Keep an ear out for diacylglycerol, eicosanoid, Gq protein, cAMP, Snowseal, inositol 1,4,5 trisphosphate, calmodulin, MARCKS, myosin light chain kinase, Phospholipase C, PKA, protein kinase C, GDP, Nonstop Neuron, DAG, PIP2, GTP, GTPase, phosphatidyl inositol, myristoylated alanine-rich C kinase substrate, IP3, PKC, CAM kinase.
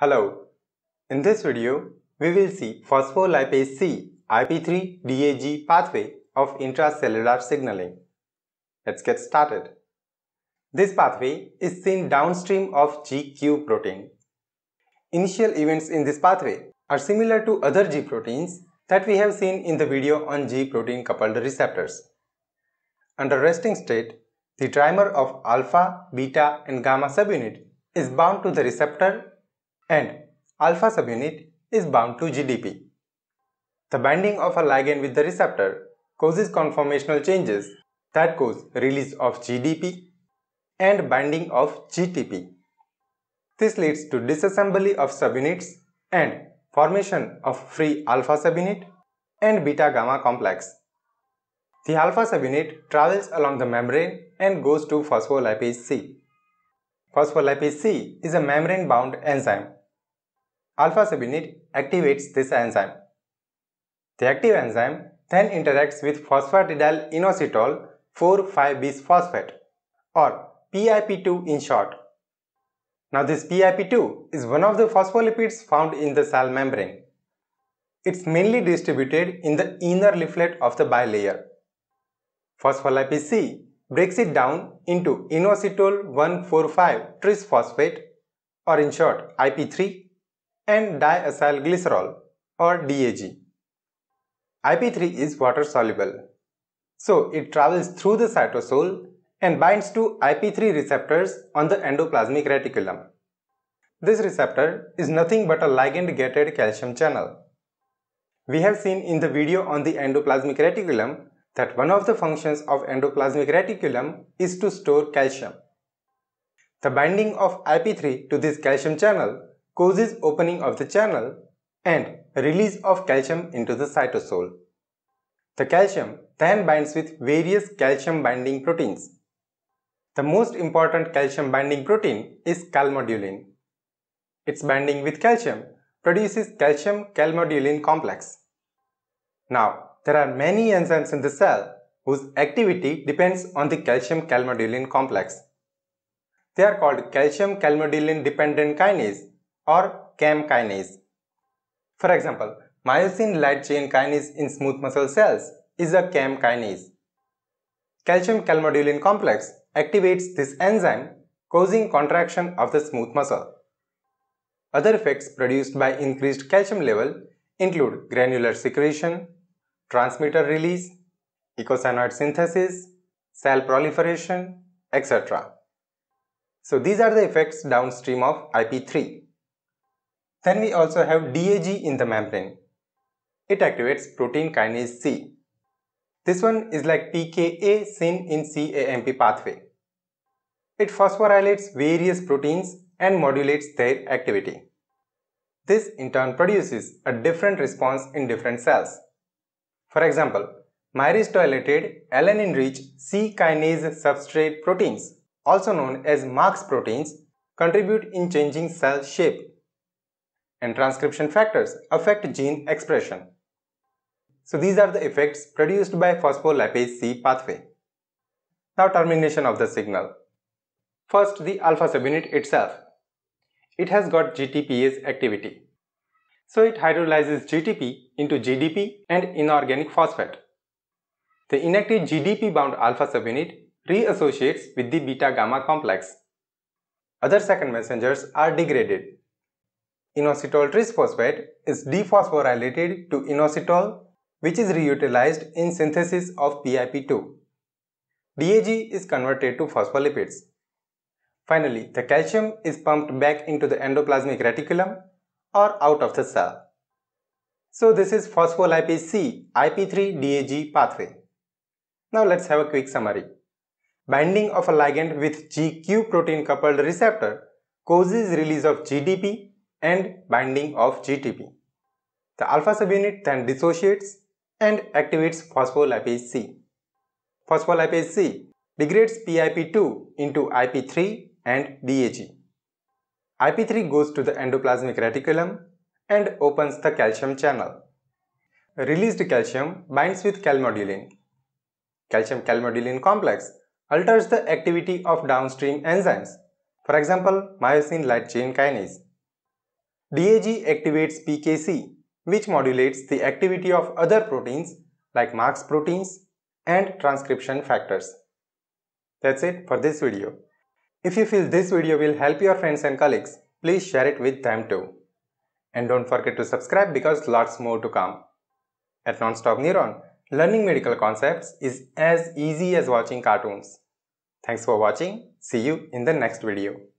Hello, in this video, we will see phospholipase C IP3 DAG pathway of intracellular signaling. Let's get started. This pathway is seen downstream of Gq protein. Initial events in this pathway are similar to other G proteins that we have seen in the video on G protein coupled receptors. Under resting state, the trimer of alpha, beta and gamma subunit is bound to the receptor and alpha subunit is bound to GDP. The binding of a ligand with the receptor causes conformational changes that cause release of GDP and binding of GTP. This leads to disassembly of subunits and formation of free alpha subunit and beta gamma complex. The alpha subunit travels along the membrane and goes to phospholipase C. Phospholipase C is a membrane-bound enzyme. Alpha subunit activates this enzyme. The active enzyme then interacts with phosphatidyl inositol 4,5 bisphosphate or PIP2 in short. Now this PIP2 is one of the phospholipids found in the cell membrane. It's mainly distributed in the inner leaflet of the bilayer. Phospholipase C breaks it down into inositol 1,4,5 trisphosphate or in short IP3 and diacylglycerol or DAG. IP3 is water soluble, so it travels through the cytosol and binds to IP3 receptors on the endoplasmic reticulum. This receptor is nothing but a ligand-gated calcium channel. We have seen in the video on the endoplasmic reticulum that one of the functions of endoplasmic reticulum is to store calcium. The binding of IP3 to this calcium channel causes opening of the channel and release of calcium into the cytosol. The calcium then binds with various calcium binding proteins. The most important calcium binding protein is calmodulin. Its binding with calcium produces calcium calmodulin complex. Now, there are many enzymes in the cell whose activity depends on the calcium calmodulin complex. They are called calcium calmodulin dependent kinase or CAM kinase. For example, myosin light chain kinase in smooth muscle cells is a CAM kinase. Calcium calmodulin complex activates this enzyme, causing contraction of the smooth muscle. Other effects produced by increased calcium level include granular secretion, transmitter release, eicosanoid synthesis, cell proliferation, etc. So these are the effects downstream of IP3. Then we also have DAG in the membrane. It activates protein kinase C. This one is like PKA seen in CAMP pathway. It phosphorylates various proteins and modulates their activity. This in turn produces a different response in different cells. For example, myristoylated alanine-rich C kinase substrate proteins, also known as MARCKS proteins, contribute in changing cell shape, and transcription factors affect gene expression. So these are the effects produced by phospholipase C pathway. Now termination of the signal. First, the alpha subunit itself. It has got GTPase activity. So it hydrolyzes GTP into GDP and inorganic phosphate. The inactive GDP-bound alpha subunit reassociates with the beta-gamma complex. Other second messengers are degraded. Inositol trisphosphate is dephosphorylated to inositol, which is reutilized in synthesis of PIP2. DAG is converted to phospholipids. Finally, the calcium is pumped back into the endoplasmic reticulum or out of the cell. So this is phospholipase C IP3 DAG pathway. Now let's have a quick summary. Binding of a ligand with GQ protein coupled receptor causes release of GDP and binding of GTP. The alpha subunit then dissociates and activates phospholipase C. Phospholipase C degrades PIP2 into IP3 and DAG. IP3 goes to the endoplasmic reticulum and opens the calcium channel. Released calcium binds with calmodulin. Calcium calmodulin complex alters the activity of downstream enzymes, for example, myosin light chain kinase. DAG activates PKC, which modulates the activity of other proteins like MARCKS proteins and transcription factors. That's it for this video. If you feel this video will help your friends and colleagues, please share it with them too. And don't forget to subscribe because lots more to come. At Nonstop Neuron, learning medical concepts is as easy as watching cartoons. Thanks for watching. See you in the next video.